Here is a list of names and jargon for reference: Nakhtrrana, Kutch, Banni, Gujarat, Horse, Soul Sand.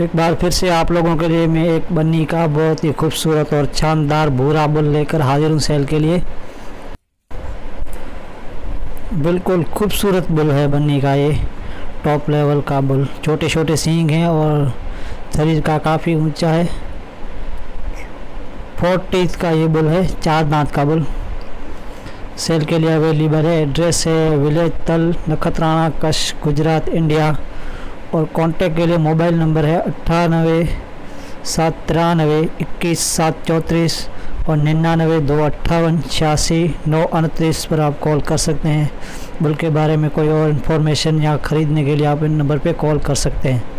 एक बार फिर से आप लोगों के लिए मैं एक बन्नी का बहुत ही खूबसूरत और शानदार भूरा बुल लेकर हाजिर हूँ सेल के लिए। बिल्कुल खूबसूरत बुल है बन्नी का, ये टॉप लेवल का बुल। छोटे छोटे सींग हैं और शरीर का काफ़ी ऊंचा है। 4 टीथ का ये बुल है, 4 दांत का बुल। सेल के लिए अवेलेबल है। एड्रेस है विलेज तल, नखत्राणा, कच्छ, गुजरात, इंडिया। और कांटेक्ट के लिए मोबाइल नंबर है 98 793 21 734 और 99 258 86 929 पर आप कॉल कर सकते हैं। बुल के बारे में कोई और इन्फॉर्मेशन या ख़रीदने के लिए आप इन नंबर पे कॉल कर सकते हैं।